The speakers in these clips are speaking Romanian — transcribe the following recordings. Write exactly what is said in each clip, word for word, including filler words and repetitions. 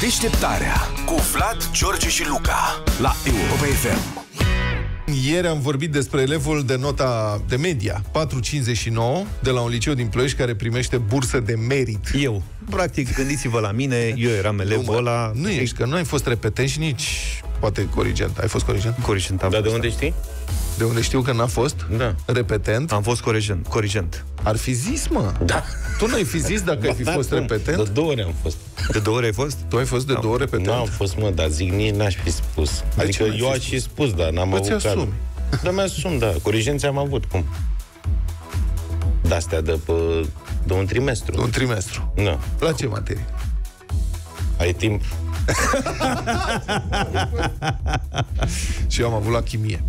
Deșteptarea cu Vlad, George și Luca la Europa F M. Ieri am vorbit despre elevul de nota de media patru virgulă cincizeci și nouă de la un liceu din Ploiești care primește bursă de merit. Eu, practic, gândiți-vă la mine, eu eram elevul ăla. Nu ești, că nu ai fost repetent și nici poate corigent. Ai fost corigent? Corigent am. Dar de unde știi? De unde știu că n-a fost? Da. Repetent? Am fost corigent. corigent. Ar fi zis, mă? Da. Tu n-ai fi zis dacă ai fi da, fost repetent? De două ore am fost. De două ore ai fost? Tu ai fost de două ore repetent? N-am fost, mă, dar zic, nici n-aș fi spus. Adică eu aș fi spus, dar n-am avut calm. Asumi. Da, mi-asum, da. Corigențe am avut, cum? De-astea de, de un trimestru. De un trimestru. Da. La ce materie? Ai timp? Și eu am avut la chimie.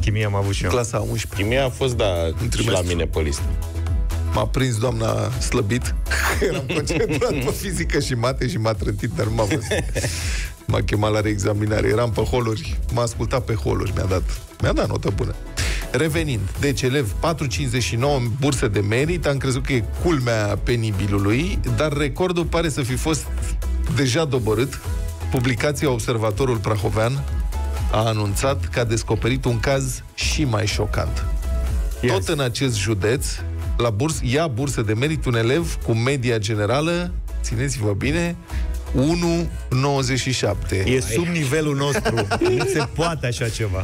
Chimie am avut și eu. Clasa a unsprezecea. Chimia a fost, da, și la mine pe listă. M-a prins doamna slăbit. Eram concentrat pe fizică și mate și m-a trântit, dar nu m-a văzut. M-a chemat la reexaminare. Eram pe holuri. M-a ascultat pe holuri. Mi-a dat, mi-a dat notă bună. Revenind, deci elev patru virgulă cincizeci și nouă în bursă de merit. Am crezut că e culmea penibilului, dar recordul pare să fi fost deja doborât. Publicația Observatorul Prahovean a anunțat că a descoperit un caz și mai șocant. Yes. Tot în acest județ, la burs, ia bursă de merit un elev cu media generală, țineți-vă bine, unu virgulă nouăzeci și șapte. E sub nivelul nostru. Nu se poate așa ceva.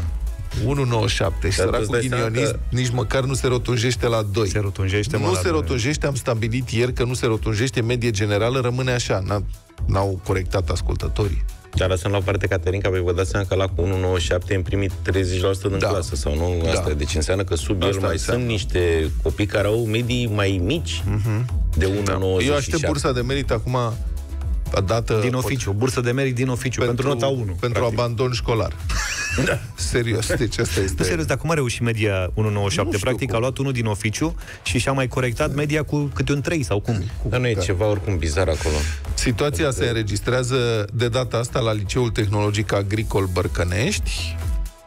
unu virgulă nouăzeci și șapte. Și săracul ghinionist nici măcar nu se rotunjește la doi. Se rotunjește, mă, nu se rotunjește, am stabilit ieri că nu se rotunjește, medie generală rămâne așa. N-au corectat ascultătorii. Dar lăsăm la o parte, Caterinca, voi vă dați seama că la cu unu virgulă nouăzeci și șapte am primit treizeci la sută din da. clasă sau nu? Asta. Da. Deci înseamnă că sub asta el mai înseamnă. Sunt niște copii care au medii mai mici uh-huh. de unu virgulă nouăzeci și șapte. Da. Eu aștept bursa de merit acum dată... Din oficiu, bursă de merit din oficiu, pentru, pentru nota unu. Pentru practic. Abandon școlar. Da. Serios, deci asta este... Nu, serios, dar cum a reușit media unu virgulă nouăzeci și șapte? Practic cum. A luat unul din oficiu și și-a mai corectat media cu câte un trei sau cum? Cu, dar nu e care. Ceva oricum bizar acolo. Situația adică... se înregistrează de data asta la Liceul Tehnologic Agricol Bărcănești.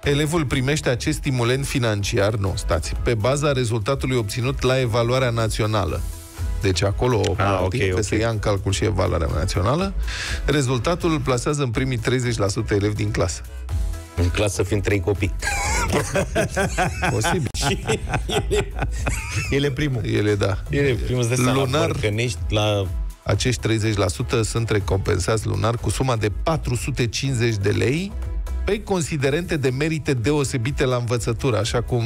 Elevul primește acest stimulent financiar, nu, stați, pe baza rezultatului obținut la evaluarea națională. Deci acolo ah, practic, okay, okay. se ia în calcul și evaluarea națională. Rezultatul îl plasează în primii treizeci la sută elevi din clasă. În clasă fiind trei copii. Posibil. El e primul. El e, da. El e primul, de lunar, la... Acești treizeci la sută sunt recompensați lunar cu suma de patru sute cincizeci de lei pe considerente de merite deosebite la învățătură, așa cum...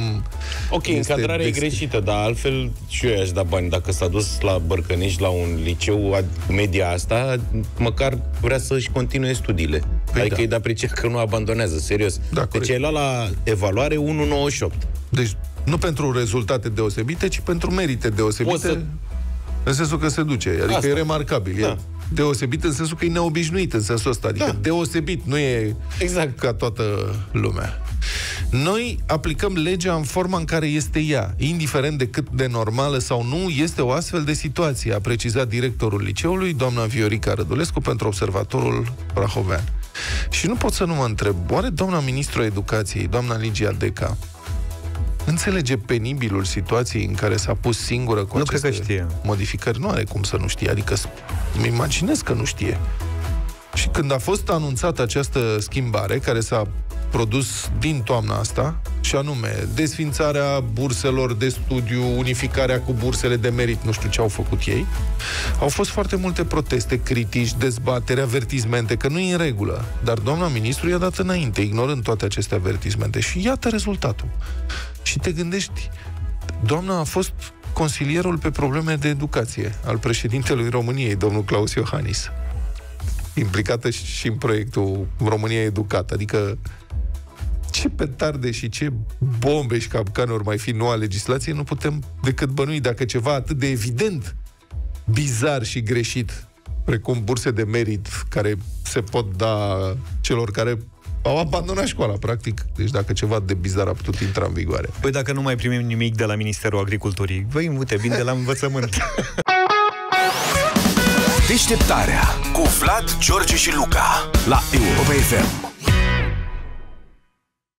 Ok, încadrarea e greșită, dar altfel și eu i-aș da bani. Dacă s-a dus la Bărcănești, la un liceu media asta, măcar vrea să-și continue studiile. Păi adică da. îi da pricea că nu abandonează, serios. Da, deci ai luat la evaluare unu virgulă nouăzeci și opt. Deci nu pentru rezultate deosebite, ci pentru merite deosebite. Să... În sensul că se duce, adică asta. E remarcabil. Da. E... Deosebit în sensul că e neobișnuit în sensul ăsta. Adică da. deosebit, nu e exact ca toată lumea. Noi aplicăm legea în forma în care este ea. Indiferent de cât de normală sau nu, este o astfel de situație, a precizat directorul liceului, doamna Viorica Rădulescu, pentru Observatorul Prahovean. Și nu pot să nu mă întreb, oare doamna ministru a educației, doamna Ligia Deca, înțelege penibilul situației în care s-a pus singură cu nu aceste cred că știe. modificări? Nu are cum să nu știe, adică îmi imaginez că nu știe. Și când a fost anunțată această schimbare, care s-a produs din toamna asta, și anume desfințarea burselor de studiu, unificarea cu bursele de merit, nu știu ce au făcut ei, au fost foarte multe proteste, critici, dezbateri, avertismente, că nu e în regulă. Dar doamna ministru i-a dat înainte, ignorând toate aceste avertismente. Și iată rezultatul. Și te gândești, doamna a fost consilierul pe probleme de educație al președintelui României, domnul Claus Iohannis, implicată și în proiectul România educată. Adică ce petarde și ce bombe și capcanuri mai fi noua legislație, nu putem decât bănui dacă ceva atât de evident, bizar și greșit, precum burse de merit care se pot da celor care au abandonat școala, practic. Deci dacă ceva de bizar a putut intra în vigoare. Păi dacă nu mai primim nimic de la Ministerul Agriculturii, băi, uite, vin de la învățământ. Deșteptarea cu Vlad, George și Luca la Europa F M.